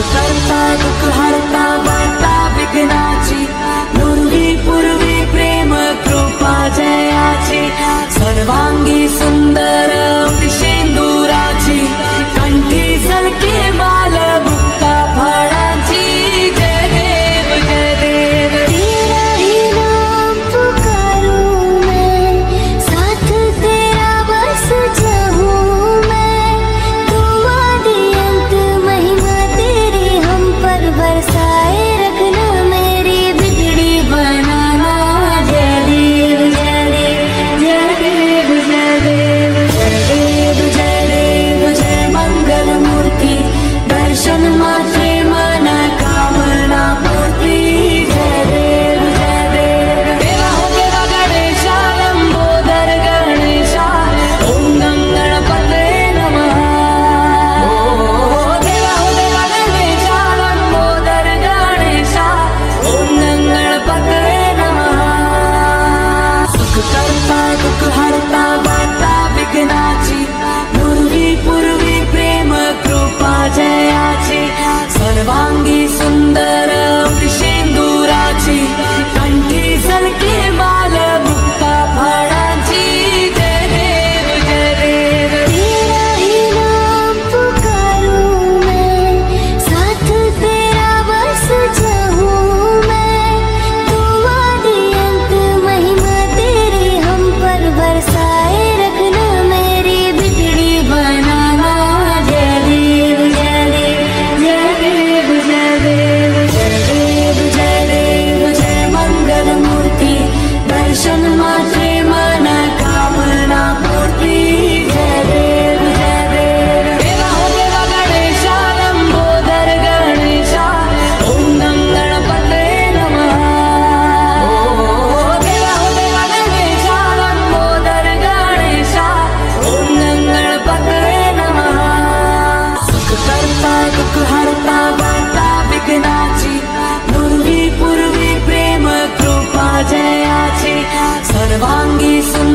करता दुख हरता वार्ता विघ्नाची पूर्वी पूर्वी प्रेम कृपा जयाची सर्वांगी सुंदर शेंदुराची कंठी सरके माल मुक्ता फळाची जय देव तेरा ही नाम पुकारूं मैं साथ तेरा बस जाऊं मैं तू आदि अंत महिमा तेरी हम पर बरसाए रखना मेरी बिगड़ी बनाना जय देव जय देव जय देव जय देव जय देव जय देव जय मंगल मूर्ति दर्शन माथे मन कामना पूर्ति जय देव देवा हो देवा गणेशा लंबोदर गणेशा ओम गं गणपते नमः देवा हो देवा गणेशा लंबोदर गणेशा ओम गं गणपते नमः सुख करता दुख हरता वार्ता विघ्नाची पूर्वी पूर्वी प्रेम कृपा जयाची सर्वांगी सुंदर शेंदुराची कंठी सलके माल मुक्ता फळाची जय देव जय देव तेरा ही नाम पुकारूं मैं साथ तेरा बस जाऊं मैं तू आदि अंत महिमा तेरी हम पर बरसाए रखना मेरी बिगड़ी बनाना जय देव जय देव जय देव जय देव जय देव जय देव जय मंगल मूर्ति दर्शन मात्रे मन कामना पूर्ति जय देव जय देव देवा हो देवा गणेशा लंबोदर गणेशा ओम गं गणपते नमः देवा हो देवा गणेशा लंबोदर गणेशा ओम गं गणपते नमः सुख करता दुख हरता वार्ता विघ्नाची पूर्वी पूर्वी प्रेम कृपा जयाची सर्वांगी सुंदर